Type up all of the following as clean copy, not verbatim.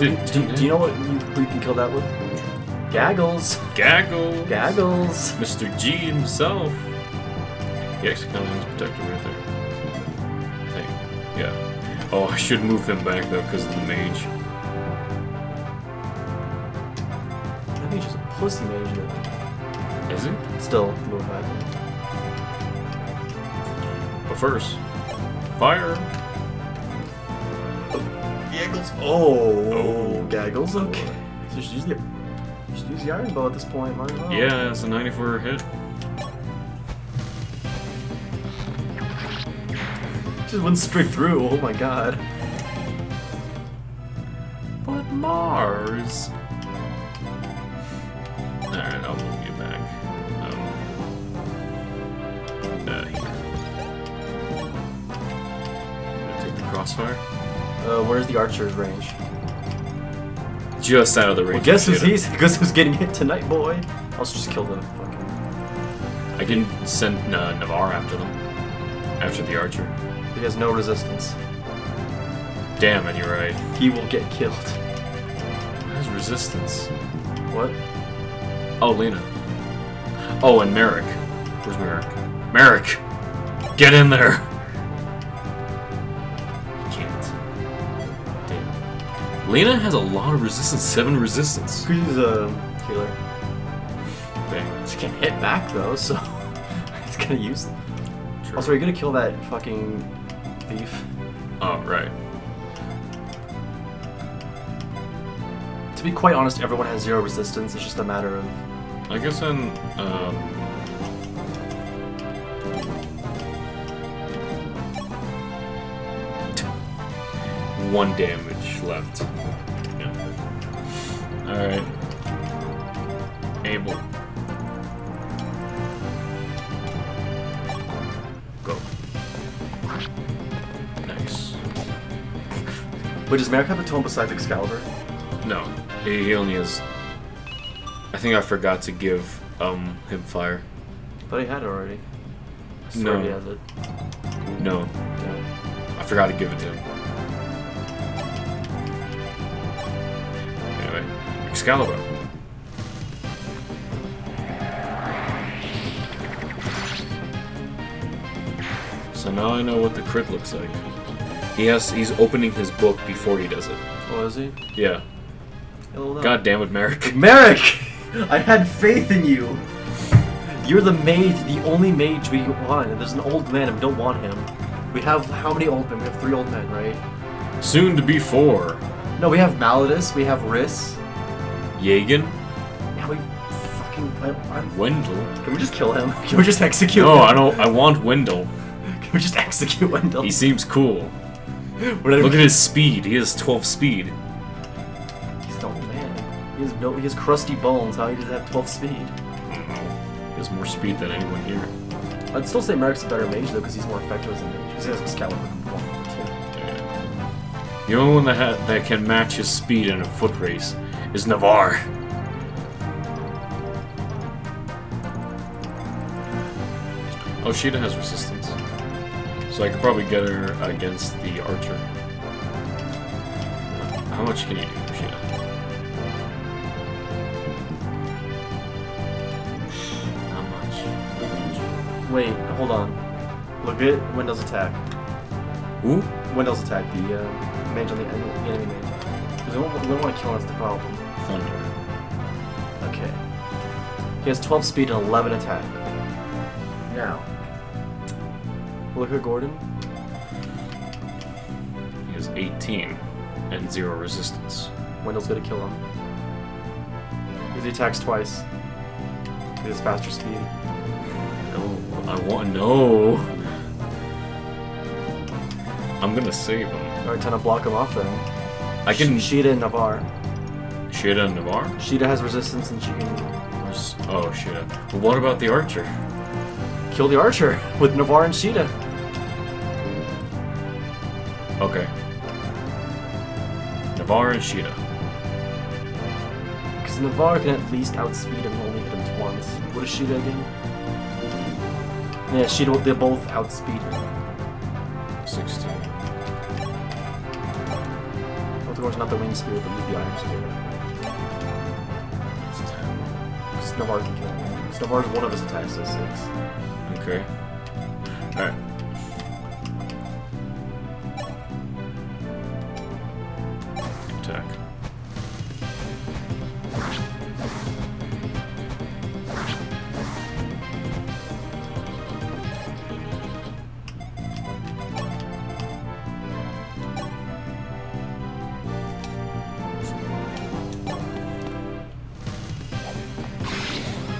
Do you know what we can kill that with? Gaggles. Gaggles. Gaggles. Mr. G himself. He actually kind of needs protector right there. I think. Yeah. Oh, I should move him back though because of the mage. That mage is a pussy mage though. Is it? Still, move back. But first, fire. Gaggles. Oh, Gaggles. Okay. So you should use the iron bow at this point, might as well. Yeah, that's a 94 hit. Just went straight through. Oh my god. But Mars. All right, I'll move you back. Here. Take the crossfire. Where's the archer's range? Just out of the range. Well, guess who's getting hit tonight, boy? I'll just kill them. Fuck. I can send Navarre after them. After the archer. He has no resistance. Damn it, you're right. He will get killed. Where's resistance? What? Oh, Lena. Oh, and Merrick. Where's Merrick? Merrick! Get in there! Lena has a lot of resistance, 7 resistance. She's a healer. Dang. She can't hit back though, so it's kind of useless. True. Also, are you gonna kill that fucking thief? Oh, right. To be quite honest, everyone has 0 resistance. It's just a matter of. I guess I'm. One damage left. Yeah. Alright. Able. Go. Nice. Wait, does Merrick have a tome besides Excalibur? No. He only has... I think I forgot to give him fire. But he had it already. I swear no. He has it. No. Yeah. I forgot to give it to him. Excalibur. So now I know what the crit looks like. He's opening his book before he does it. Oh, is he? Yeah. God damn it, Merrick. Merrick! I had faith in you! You're the mage, the only mage we want, and there's an old man and we don't want him. We have how many old men? We have 3 old men, right? Soon to be 4. No, we have Maladus, we have Riss. Jagan? Yeah, we fucking... Wendell? Can we just kill him? Can we just execute him? No, I want Wendell. Can we just execute Wendell? He seems cool. Look at his speed. He has 12 speed. He's an old man. He has crusty bones. How does he have 12 speed? I don't know. He has more speed than anyone here. I'd still say Merrick's a better mage, though, because he's more effective as a mage. Because he has Excalibur. Yeah. The only one that can match his speed in a foot race is Navarre. Oh, Caeda has resistance. So I could probably get her against the archer. How much can you do, Caeda? How much? Wait, hold on. Look at Wendell's attack. Who? Wendell's attack, the mage on the enemy mage. Because we don't want to kill him, that's the problem. Thunder. Okay. He has 12 speed and 11 attack. Now. Look at Gordon. He has 18 and 0 resistance. Wendell's going to kill him. Because he attacks twice. He has faster speed. No, I want... No! I'm going to save him. Alright, time to block him off then. I can... Caeda and Navarre. Caeda and Navarre? Caeda has resistance and she can... Oh, Caeda. But what about the archer? Kill the archer with Navarre and Caeda. Okay. Navarre and Caeda. Because Navarre can at least outspeed him and only hit him once. What is Caeda again? Yeah, Caeda, they both outspeed him. 16. towards not the winged spirit, but use the iron spirit. Because Navarre can kill him. Because Navarre's one of his attacks does 6. Okay. Alright.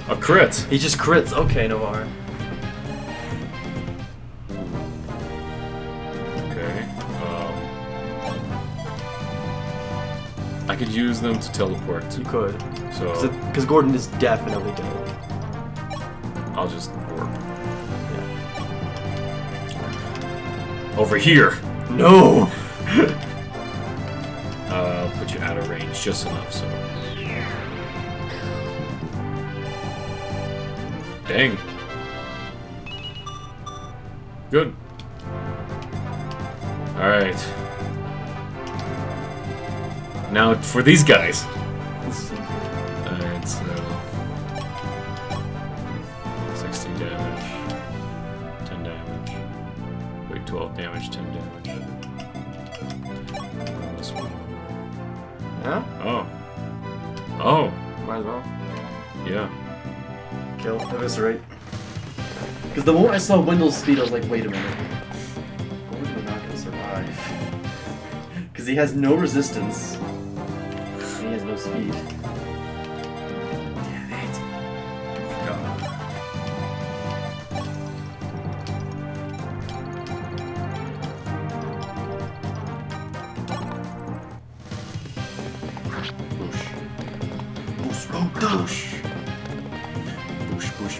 A crit! He just crits. Okay, Navarre. Okay. I could use them to teleport. You could. So. Because Gordon is deaf and everything. I'll just warp. Yeah. Over here! No! Put you out of range just enough, so... Dang. Good. Alright. Now for these guys. Alright, so... 16 damage. 10 damage. Wait, 12 damage, 10 damage. And this one. Yeah? Oh. Oh! Might as well. Yeah. Kill, eviscerate. Because the moment I saw Wendell's speed, I was like, wait a minute. Gordon is not going to survive. Because he has no resistance. And he has no speed. Damn it.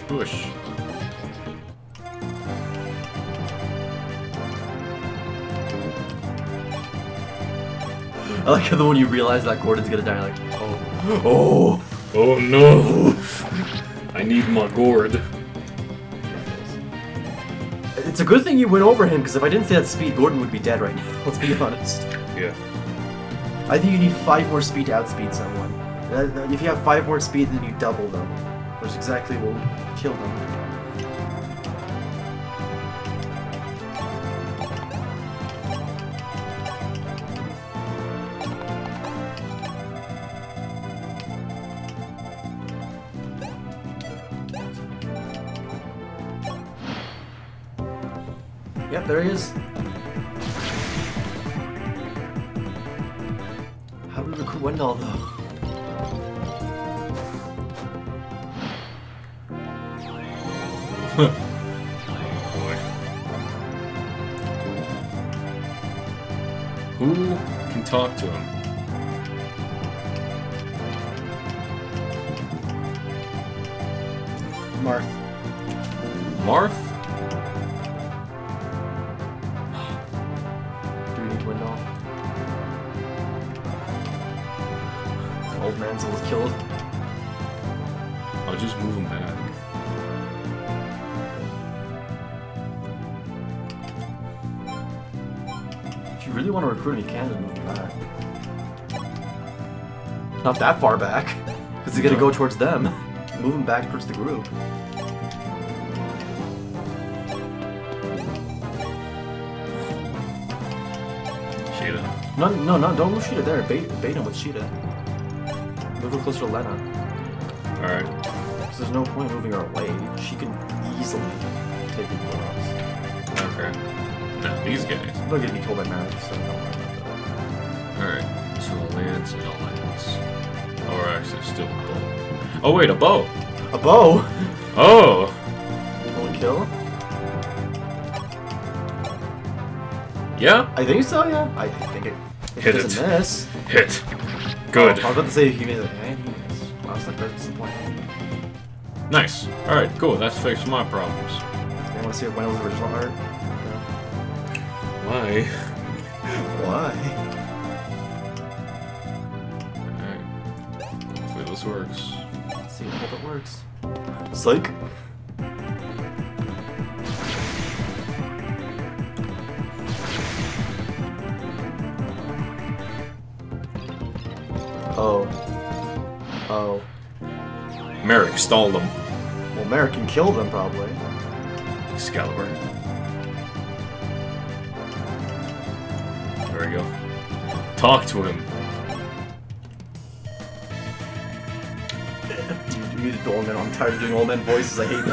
Bush. I like how the one you realize that Gordon's gonna die, like, oh, oh, oh no! I need my gourd. It's a good thing you went over him, because if I didn't say that speed, Gordon would be dead right now. Let's be honest. Yeah. I think you need 5 more speed to outspeed someone. If you have 5 more speed, then you double them, which is exactly what will kill them. Yep, there he is. How did we recruit Wendell though? Huh. Oh boy. Who can talk to him? Marth. Marth? Do we need Wendell? Old man's almost killed. I'll just move him back. If you really want to recruit him, you can just move back. Not that far back, because he's gonna go towards them. Move him back towards the group. Caeda. No, don't move Caeda there. Bait him with Caeda. Move him closer to Lena. Alright. Because there's no point moving her away. She can easily take him from us. Okay. No, these guys. They'll get me told by Marth, so don't worry about that. Alright, so a lance and a lance. Oh, we're actually still a bow. Oh, wait, a bow! A bow? Oh! One kill? Yeah? I think so, yeah. I think it. Hit it. Miss. Hit. Good. Oh, I was about to say, he made it. I was like, that's the plan. Nice. Alright, cool. That's fixed my problems. You want to see Wendell's original art? Why? Why? Alright. Hopefully this works. Let's see if it works. Psych! Oh. Oh. Merrick stalled them. Well, Merrick can kill them, probably. Excalibur. There we go. Talk to him. You did old men. I'm tired of doing old men voices. I hate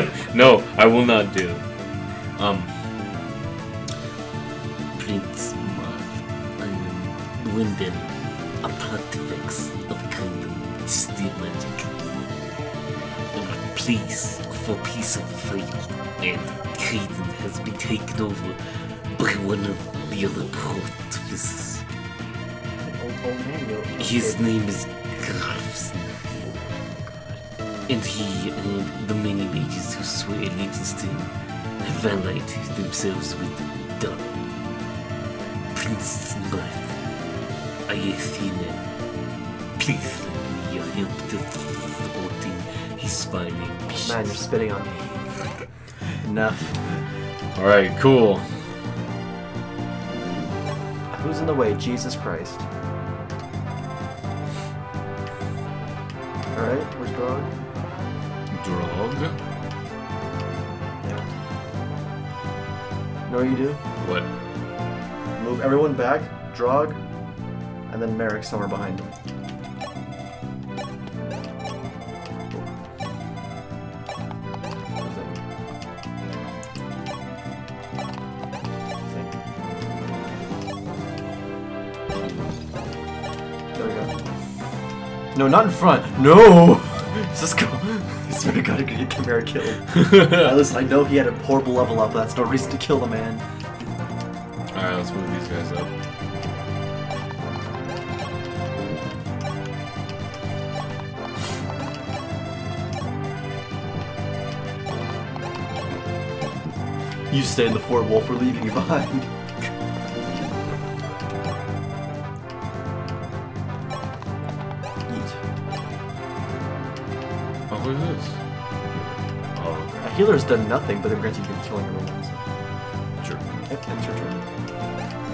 them. No, I will not do. Prince Marth, I am Wyndham, a pontifex of kingdom steel magic. And please, for peace of free, and Caeda has been taken over by one of the other pontifexes. His name is Grafsen, and he and the many mages who swear allegiance to him have allied themselves with Draug. Prince Marth, I ask thee now, please lend me your help to thwarting his fine ambitions. Man, you're spitting on me. Enough. Alright, cool. Who's in the way? Jesus Christ. Alright, where's Draug? Draug? Yeah. No, you do? What? Move everyone back, Draug, and then Merrick somewhere behind him. No, not in front. No! Just go. I swear to God, I'm gonna get Merrick killed. At least I know he had a horrible level up. That's no reason to kill the man. Alright, let's move these guys up. You stay in the fort, Wolf. We're leaving you behind. Healer's done nothing, but they're granted you killing everyone else. Sure. Yep, ends your turn.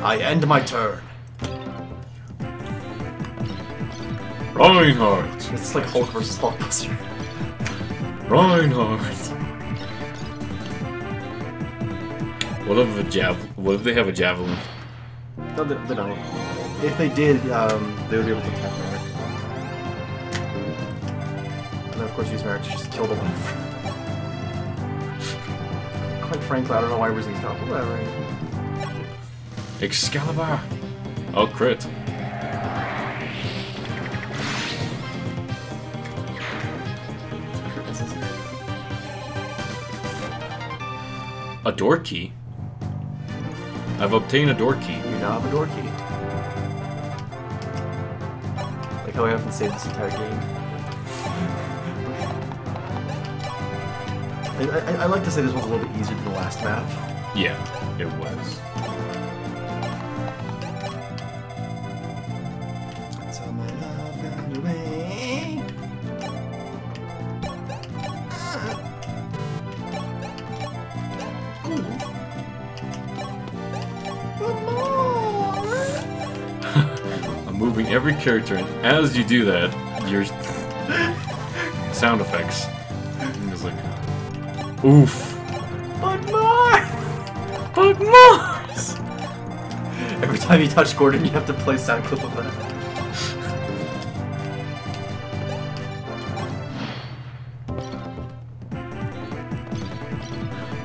I end my turn. Reinhardt. It's like Hulk versus Hulkbuster. Reinhardt. What if they have a javelin? No, they don't. If they did, they would be able to attack Merrick. And then, of course, use Merrick to just kill the one. Frankly, I don't know why Rizzy's not. Whatever. Excalibur! Oh, crit. A door key? I've obtained a door key. You now have a door key. Like how I haven't saved this entire game. I like to say this one's a little bit easier than the last map. Yeah, it was. So my love got away. Cool. I'm moving every character, and as you do that, your sound effects. It's like. Oof. But Mars! Every time you touch Gordon, you have to play a sound clip of that.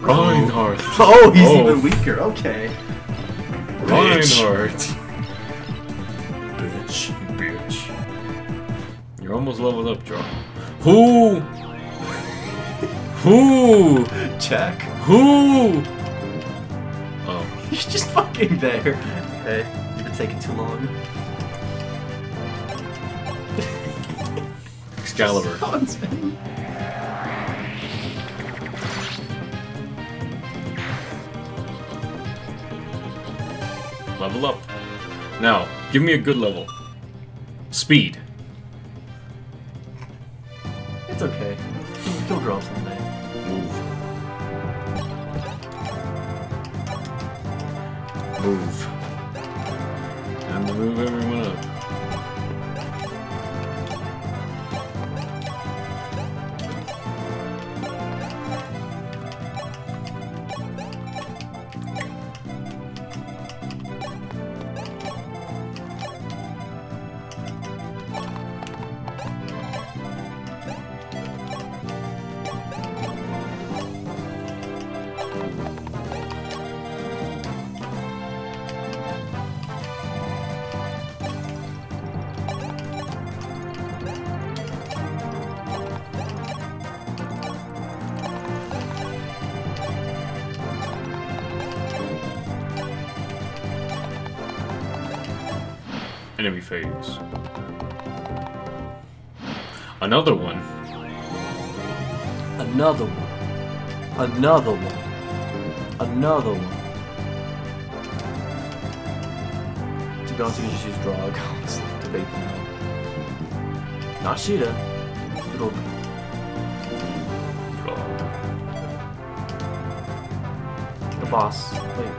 Reinhardt. Oh, he's even weaker. Okay. Reinhardt. Bitch. Bitch. You're almost leveled up, John. Who? Who? Check. Who? Oh. He's just fucking there. Hey, you've been taking too long. Excalibur. Level up. Now, give me a good level. Speed. It's okay. Still drops in there. Move. Time to move everyone up. Enemy phase. Another one. Another one. Another one. Another one. To be honest, you can just use Draug to bait them out. Not Caeda. It'll be. Draug. The boss. Wait.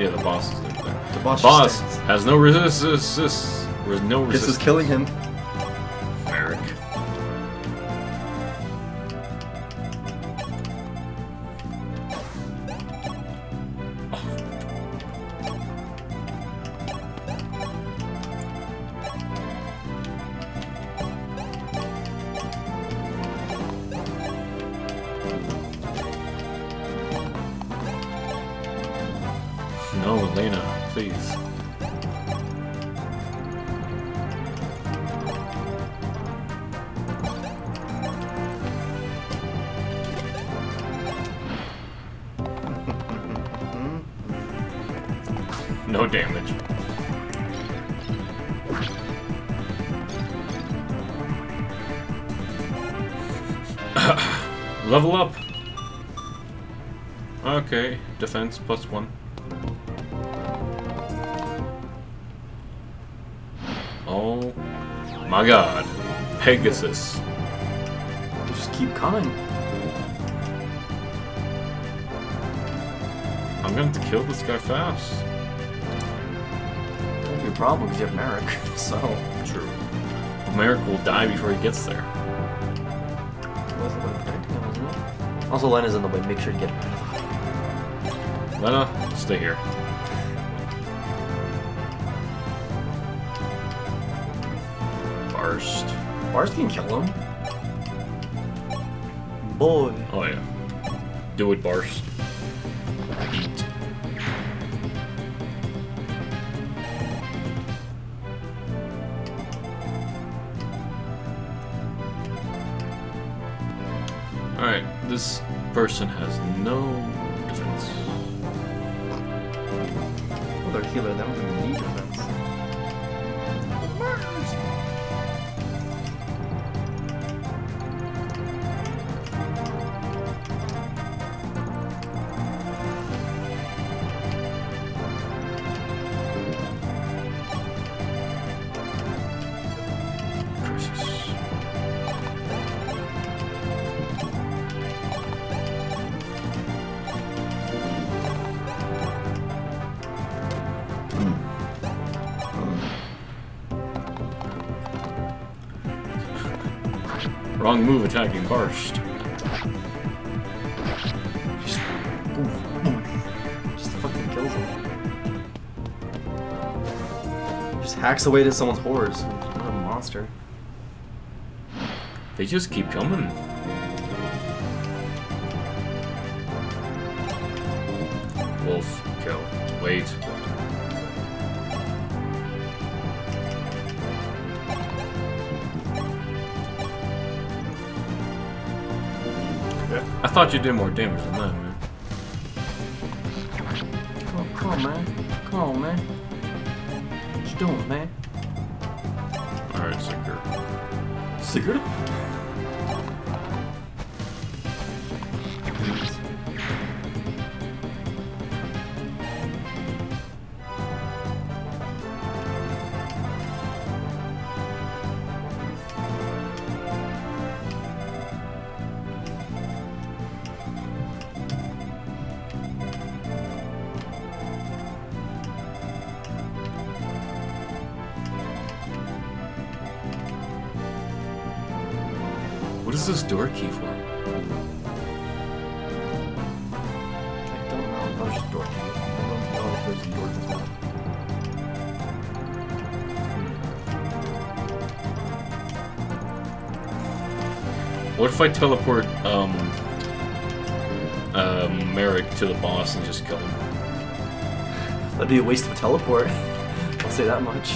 Yeah, the boss is there. The boss has no resistance. This is killing him. Merrick. No, Elena. Please. No damage. Level up. Okay, defense +1. Oh my god. Pegasus. They just keep coming. I'm gonna have to kill this guy fast. That won't be a problem because you have Merrick, so. True. Merrick will die before he gets there. Also, Lena's in the way. Make sure you get him out of the way. Lena, stay here. Marth can kill him. Boy. Oh yeah. Do it, Marth. Eat. Alright, this person has no defense. Well, they're a healer, they don't even need defense. Wrong move attacking first. Just fucking kills him. Just hacks away to someone's horse. What a monster. They just keep coming. Wolf, kill. Wait. I thought you did more damage than that, man. Come on, man. What you doing, man? Alright, Sigurd? What is this door key for? I don't know. There's a door key. I don't know if there's a door as well. What if I teleport Merrick to the boss and just kill him? That'd be a waste of a teleport. I'll say that much.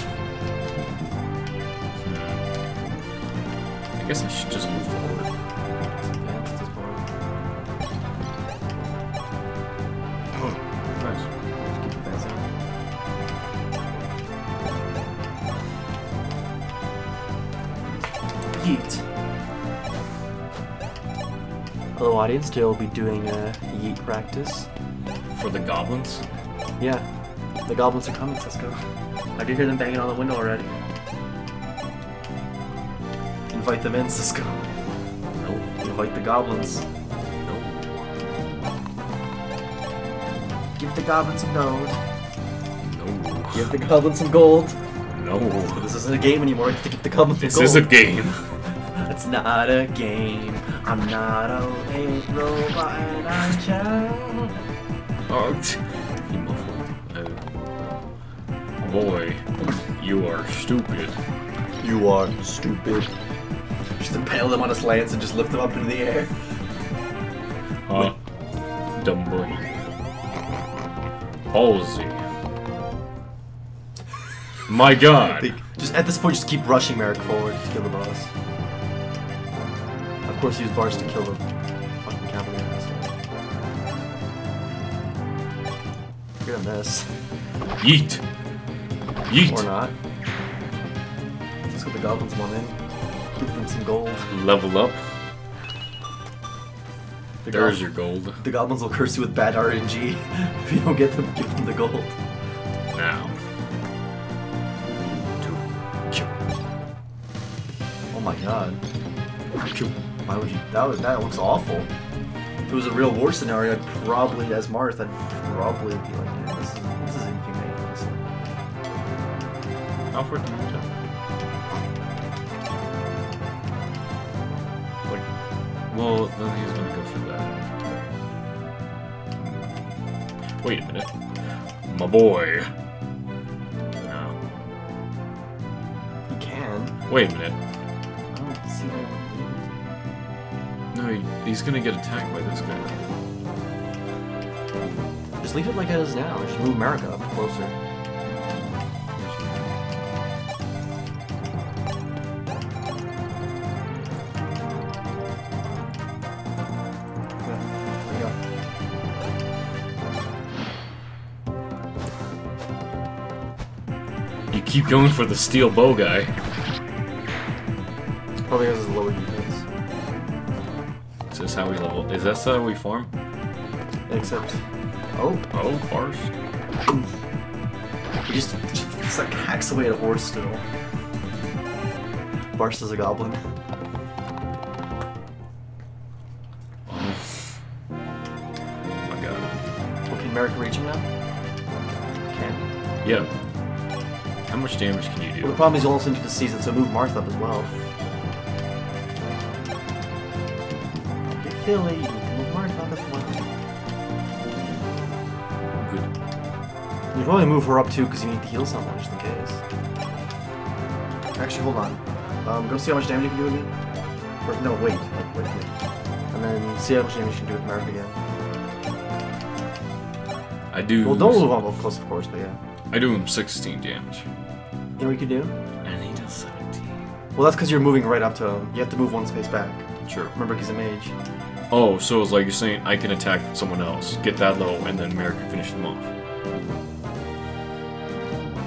I guess I should just move forward. Yeah, let's just forward. Oh, nice. Yeet. Hello, audience. Today we'll be doing a yeet practice. For the goblins? Yeah. The goblins are coming, Cisco. I did hear them banging on the window already. Invite them in, Cisco. No. Invite the goblins. No. Give the goblins some gold. No. Give the goblins some gold. No. This isn't a game anymore. I have to give the goblins some gold. This is a game. It's not a game. I'm not a late robot. I'm child. Oh, you muffled. Boy, you are stupid. You are stupid. Just impale them on his lance and just lift them up into the air. Huh? Dumb boy. Halsey. My god. Just at this point, just keep rushing Merrick forward to kill the boss. Of course, use bars to kill the fucking cavalier asshole. You're gonna miss. Yeet. Yeet. Or not. Let's get the goblins one in. Give them some gold. Level up. There's your gold. The goblins will curse you with bad RNG. If you don't get them, give them the gold. Now. Oh my god. Why would you? That looks awful. If it was a real war scenario, I'd probably, as Marth, I'd probably be like, yeah, this is inhumane, honestly. How far do you jump? Well, then he's gonna go for that. Wait a minute. My boy. No. You can. Wait a minute. I don't see why. No, he's gonna get attacked by this guy. Just leave it like it is now. Just move America up closer. Keep going for the steel bow guy. It's probably because it's lower defense. Is this how we level? Is that how we farm? Except, oh, bars. He just like hacks away at a horse still. Barst is a goblin. Oh my god. Okay, America reaching now. Can. Yeah. How much damage can you do? Well, the problem is you also need to seize it, so move Marth up as well. Philly, move Marth up as well. Good. You can probably move her up too, because you need to heal someone just in case. Actually, hold on. Go see how much damage you can do with it. Or, no, wait. And then see how much damage you can do with Marth again. I do. Well, don't move up close, of course, but yeah. I do him 16 damage. You know what you can do? And he does 17. Well, that's because you're moving right up to him. You have to move one space back. Sure. Remember, he's a mage. Oh, so it's like you're saying I can attack someone else, get that low, and then Merrick can finish them off.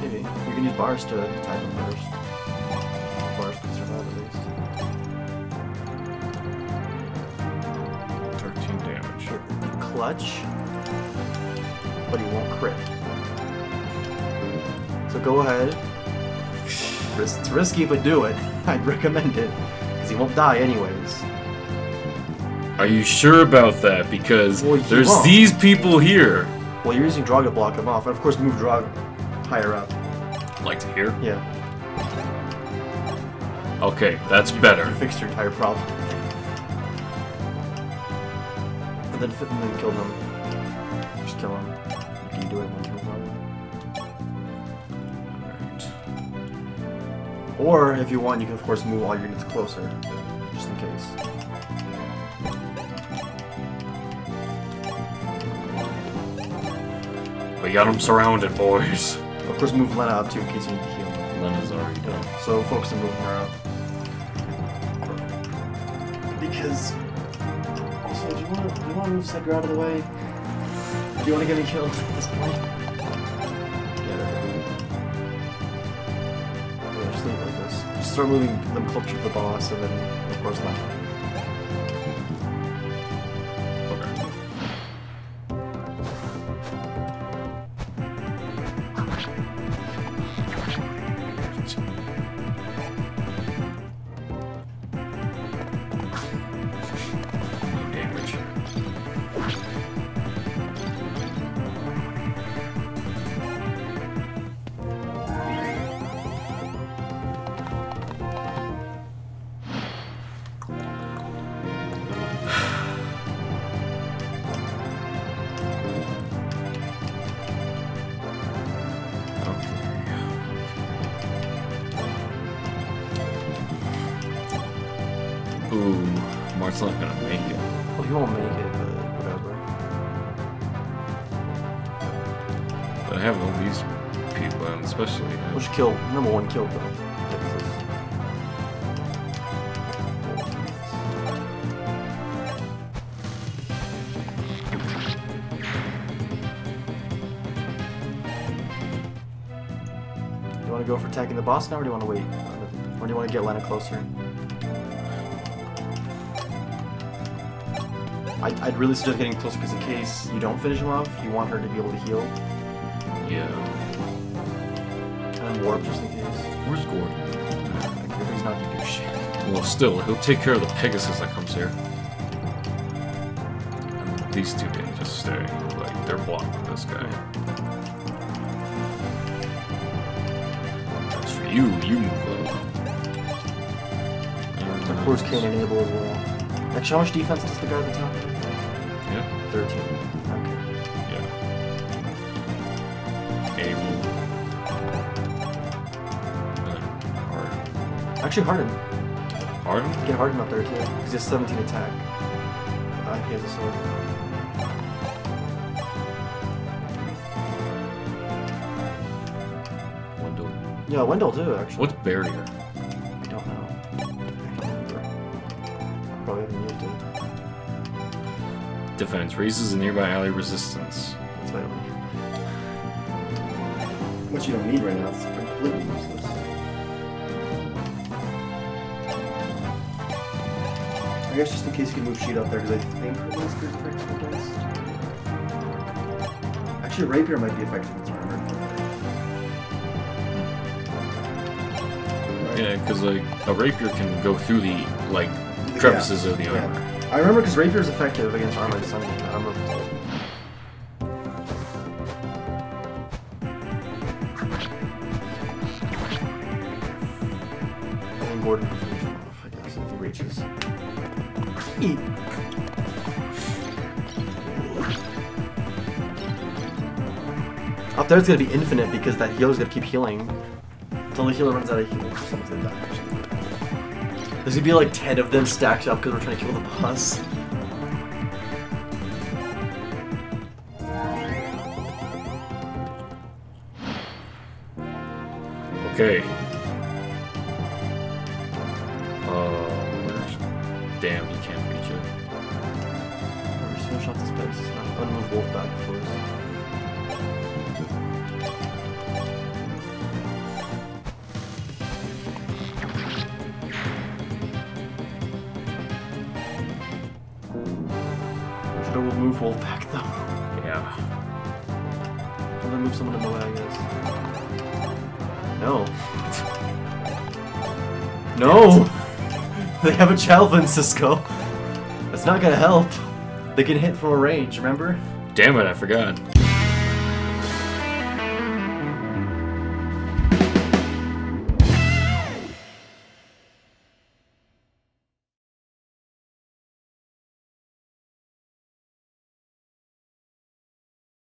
Maybe. You can use bars to attack him first. Bars can survive at least. 13 damage. Sure. Clutch. But he won't crit. So go ahead. It's risky, but do it. I'd recommend it. Because he won't die anyways. Are you sure about that? Because well, there's won't. These people here. Well, you're using Draug to block him off. And of course, move Draug higher up. Like to here? Yeah. Okay, that's better. You fixed your entire problem. and then fit them and kill them. Just kill them. You can do it and kill them. Alright. Or, if you want, you can of course move all your units closer. Just in case. We got them surrounded, boys. Of course, move Lena up too in case you need to heal. Lena's already done. So focus on moving her up. Because... also, do you want to move Segger out of the way? Do you want to get me killed at this point? Yeah, okay, just leave it like this. Just start moving them closer to the boss, and then, of course, Lena. Marth's not gonna make it. Well, he won't make it, but whatever. But I have all these people, and especially... Which kill? Number one kill, though. Do you want to go for attacking the boss now, or do you want to wait? Or do you want to get Lena closer? I'd really suggest getting closer because in case you don't finish him off, you want her to be able to heal. Yeah. And warp just in case. Where's Gord? Like, he's not gonna do shit. Well, still, he'll take care of the Pegasus that comes here. And these two can just stay. Like, they're blocked with this guy. As for you, you move over. Of course, can't enable as well. Actually, how much defense does the guy at the top? Yeah. 13. Okay. Yeah. Hardin. Actually, Hardin. Hardin? Get Hardin up there too, because he has 17 attack. He has a sword. Wendell. Yeah, Wendell too, actually. What's barrier? Defense raises a nearby ally resistance. That's what I don't need. What you don't need right now is completely useless. I guess just in case you can move Sheet up there, because I think her master is effective against. Actually, Rapier might be effective against armor. Right. Yeah, because like a Rapier can go through the like crevices of the armor. Yeah. I remember because Rapier is effective against armor and something. I remember. I think Gordon can finish him off, I guess, if he reaches. Eat! Up there it's going to be infinite because that healer's going to keep healing. Until the healer runs out of healing, someone's going to die, actually. There's gonna be like 10 of them stacked up because we're trying to kill the boss. Okay. Damn, he can't reach it. We're just gonna shot this place. I'm gonna move Wolf back for us. Wolf back though. Yeah. I'm gonna move someone in the way, I guess. No. No! They have a child, Francisco. That's not gonna help. They can hit from a range, remember? Damn it, I forgot.